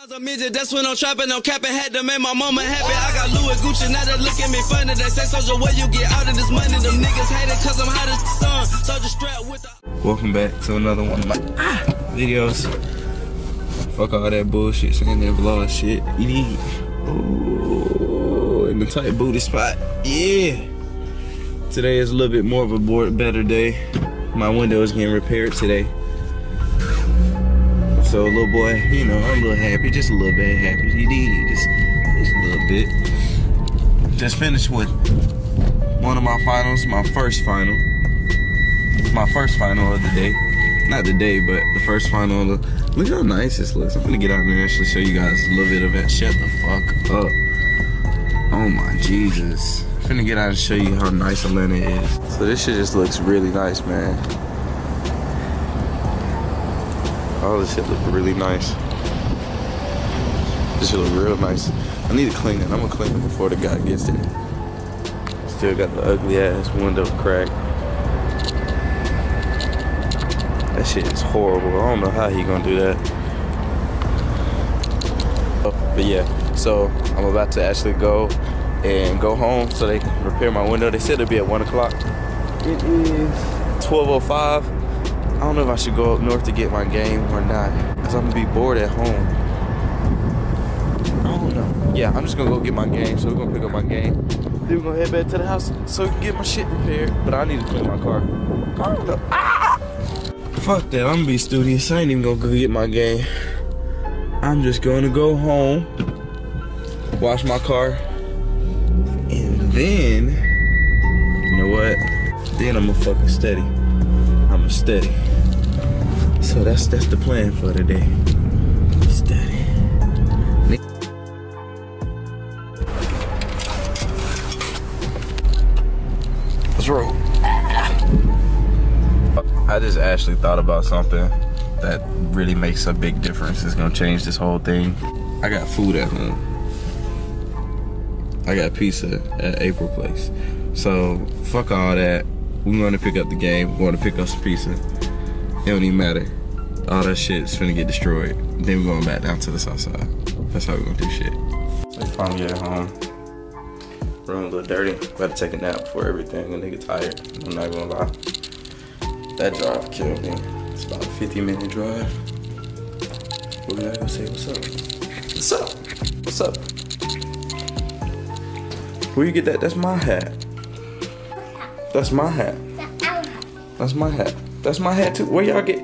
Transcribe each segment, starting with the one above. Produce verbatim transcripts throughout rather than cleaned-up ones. was a midget, that's when I'm trapping, I'm capping, had to make my mama happy. I got Louis Gucci, now they look at me funny. They say, soldier, where you get out of this money? Them niggas hate it, cause I'm hot as the sun. Soldier strapped with the... Welcome back to another one of my ah, videos. Fuck all that bullshit, singing that vlog shit. Eat. Ooh, in the tight booty spot. Yeah. Today is a little bit more of a board, better day. My window is getting repaired today. So little boy, you know, I'm a little happy, just a little bit happy. He did, just, just a little bit. Just finished with one of my finals, my first final. My first final of the day. Not the day, but the first final of the, look how nice this looks. I'm gonna get out there and actually show you guys a little bit of it. Shut the fuck up. Oh my Jesus. I'm finna get out and show you how nice Atlanta is. So this shit just looks really nice, man. All this shit look really nice. This shit look real nice. I need to clean it. I'm gonna clean it before the guy gets it. Still got the ugly ass window crack. That shit is horrible. I don't know how he gonna do that. Oh, but yeah, so I'm about to actually go and go home so they can repair my window. They said it'll be at one o'clock. It is twelve oh five. I don't know if I should go up north to get my game or not, cause I'm gonna be bored at home. I don't know. Yeah, I'm just gonna go get my game, so we're gonna pick up my game. Then we're gonna head back to the house so we can get my shit repaired. But I need to clean my car. I don't know. Ah! Fuck that, I'm gonna be studious. I ain't even gonna go get my game. I'm just gonna go home, wash my car, and then, you know what? Then I'm gonna fucking study. I'm steady. So that's that's the plan for today. Steady. Let's roll. I just actually thought about something that really makes a big difference. It's gonna change this whole thing. I got food at home. I got pizza at April Place. So fuck all that. We're going to pick up the game. We're going to pick up some pizza. It don't even matter. All that shit's finna get destroyed. Then we're going back down to the south side. That's how we're going to do shit. So we finally get home. Room a little dirty. About to take a nap before everything. A nigga tired. I'm not going to lie. That drive killed me. It's about a fifty minute drive. We're going to go say what's up. What's up? What's up? Where you get that? That's my hat. That's my hat. That's my hat. That's my hat too. Where y'all get?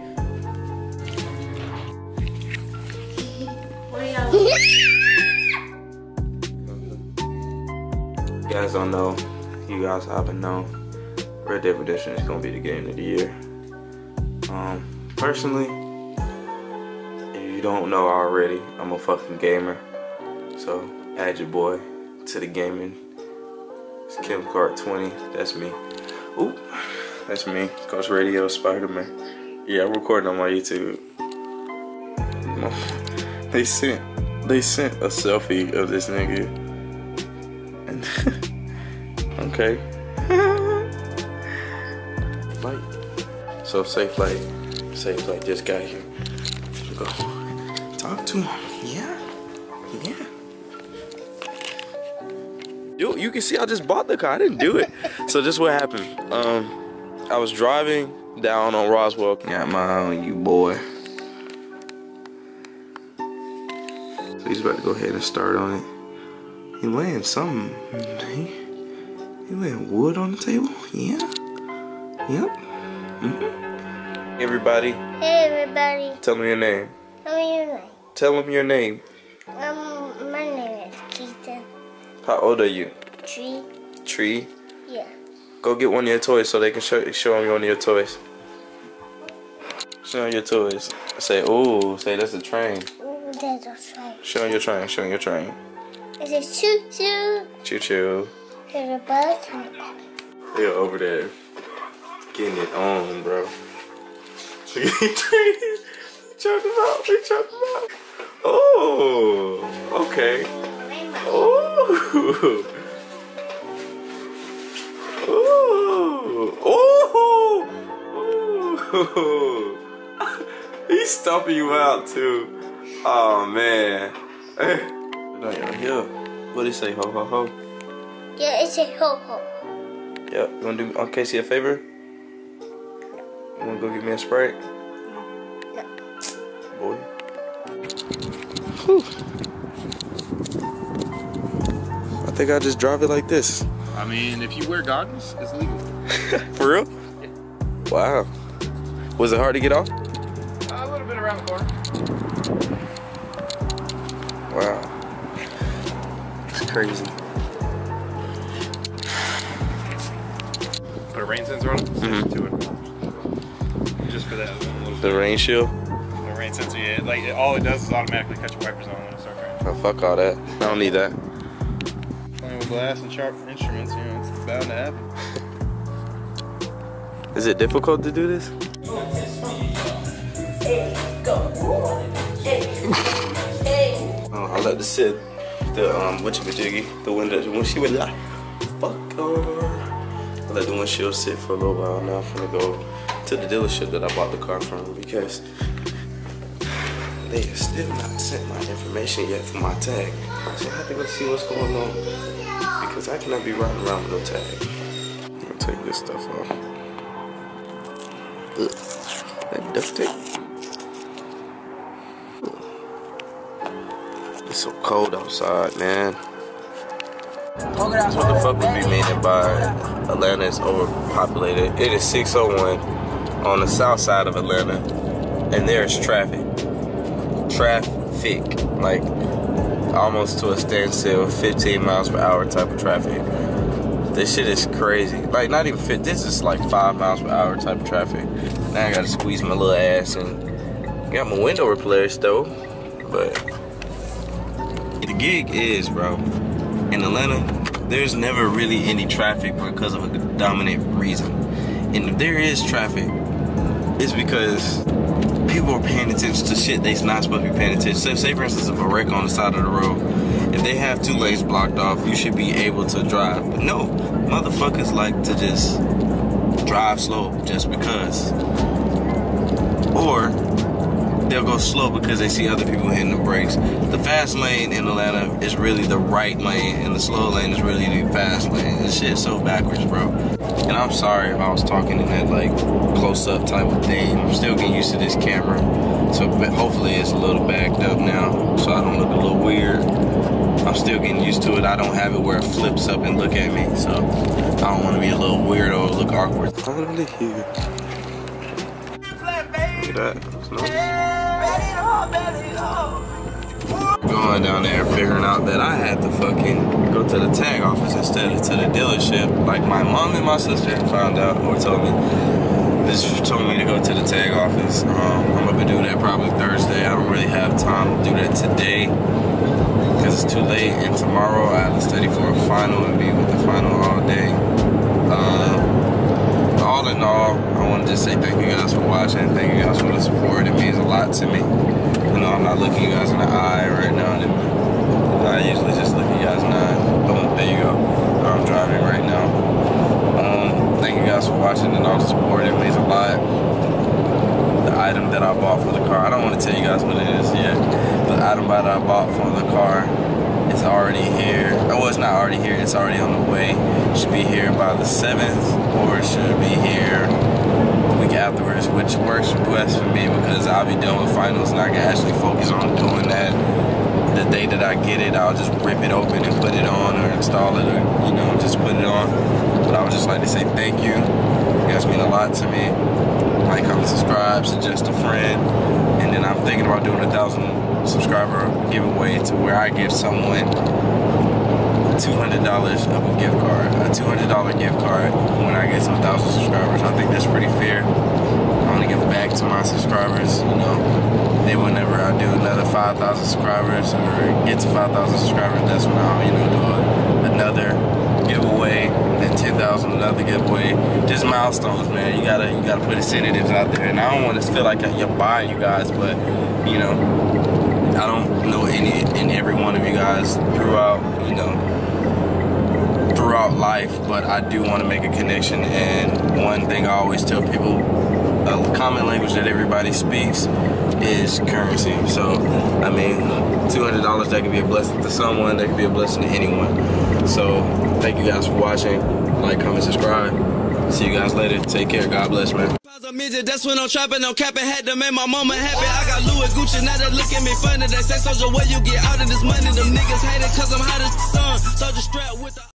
Where y'all get? You guys don't know. You guys haven't known. Red Dead Redemption is gonna be the game of the year. Um, personally, if you don't know already, I'm a fucking gamer. So add your boy to the gaming. It's Kim Cart twenty. That's me. Oop, that's me, Coach Radio Spider-Man. Yeah, I'm recording on my YouTube. They sent, they sent a selfie of this nigga. And okay. Light. So Safelight, Safelight just got here. Let's go talk to him. Yeah, yeah. Dude, you can see I just bought the car. I didn't do it. So this what happened. Um, I was driving down on Roswell. Got my eye on you, boy. So he's about to go ahead and start on it. He laying something. He, he laying wood on the table. Yeah. Yep. Mm-hmm. Everybody. Hey, everybody. Tell me your name. Tell me your name. Tell him your name. Um, my name is Keita. How old are you? Tree. Tree? Yeah. Go get one of your toys so they can show, show them one of your toys. Show them your toys. Say, ooh, say that's a train. Ooh, that's a train. Show them your train, show them your train. It says choo-choo. Choo-choo. There's a bus on the back. They're over there getting it on, bro. They choke them out, they choke them out. Oh, okay. Ooh. Ooh. Ooh. Ooh. He's stomping you out too. Oh man. Look at your hip. What it say? Ho ho ho. Yeah, it say ho ho. Yep. You wanna do Aunt Casey a favor? You wanna go get me a Sprite? No. Boy. Whew. I think I just drive it like this. I mean, if you wear goggles, it's legal. For real? Yeah. Wow. Was it hard to get off? Uh, a little bit around the corner. Wow. It's crazy. Put a rain sensor on it? Mm-hmm. To it. Just for that one little the bit. Rain shield? The rain sensor, yeah. Like, it, all it does is automatically cut your wipers on when it starts raining. Oh, fuck all that. I don't need that. Playing with glass and sharp instruments, you know, it's bound to happen. Is it difficult to do this? Oh, I love to sit the um whatchamajiggy, the window when she would lie. Fuck on. I let the windshield sit for a little while now. I'm gonna go to the dealership that I bought the car from because they have still not sent my information yet for my tag. So I have to go see what's going on. Because I cannot be riding around with no tag. I'm gonna take this stuff off. Ugh. That duct tape. It's so cold outside, man. What the fuck would be meaning by Atlanta is overpopulated? It is six oh one on the south side of Atlanta, and there is traffic. Traffic, like almost to a standstill, fifteen miles per hour type of traffic. This shit is crazy. Like not even fit. This is like five miles per hour type of traffic. Now I gotta squeeze my little ass and got my window replaced though, but. The gig is, bro, in Atlanta, there's never really any traffic because of a dominant reason. And if there is traffic, it's because people are paying attention to shit they're not supposed to be paying attention to. So say, for instance, if a wreck on the side of the road, if they have two lanes blocked off, you should be able to drive. But no, motherfuckers like to just drive slow just because. Or they'll go slow because they see other people hitting the brakes. The fast lane in Atlanta is really the right lane, and the slow lane is really the fast lane. This shit's so backwards, bro. And I'm sorry if I was talking in that like close-up type of thing. I'm still getting used to this camera, so hopefully it's a little backed up now, so I don't look a little weird. I'm still getting used to it. I don't have it where it flips up and look at me, so I don't want to be a little weirdo or look awkward. Finally here. Look at that. That's nice. Going down there and figuring out that I had to fucking go to the tag office instead of to the dealership. Like my mom and my sister found out or told me, this told me to go to the tag office. Um, I'm gonna do that probably Thursday. I don't really have time to do that today because it's too late. And tomorrow I have to study for a final and be with the final all day. Um, all in all, I want to just say thank you guys for watching. Thank you guys for the support. It means a lot to me. You know, I'm not looking you guys in the eye right now. I usually just look you guys in the eye. Boom, there you go. I'm driving right now. Um, thank you guys for watching and all the support. It means a lot. The item that I bought for the car, I don't want to tell you guys what it is yet. The item that I bought for the car is already here. Oh, it's not already here. It's already on the way. It should be here by the seventh, or it should be here afterwards, which works best for me because I'll be done with finals and I can actually focus on doing that. The day that I get it, I'll just rip it open and put it on or install it or, you know, just put it on. But I would just like to say thank you. You guys mean a lot to me. Like, comment, subscribe, suggest a friend. And then I'm thinking about doing a thousand subscriber giveaway to where I give someone two hundred dollars of a gift card, a two hundred dollar gift card when I get to one thousand subscribers. I think that's pretty fair. I want to give back to my subscribers, you know. They whenever I do another five thousand subscribers or get to five thousand subscribers, that's when I'll, you know, do another giveaway, then ten thousand another giveaway. Just milestones, man. You gotta, you gotta put incentives out there. And I don't want to feel like you're buying you guys, but, you know, I don't know any and every one of you guys throughout, you know, throughout life, but I do want to make a connection. And one thing I always tell people, a common language that everybody speaks is currency. So, I mean, two hundred dollars, that could be a blessing to someone, that could be a blessing to anyone. So, thank you guys for watching. Like, comment, subscribe. See you guys later. Take care. God bless, man. That's when I'm trapping, I'm capping, had to make my mama happy. I got Louis Gucci, now they look at me funny. They say, soldier, where you get out of this money? Them niggas hate it, cause I'm hot as the sun. Soldier strapped with the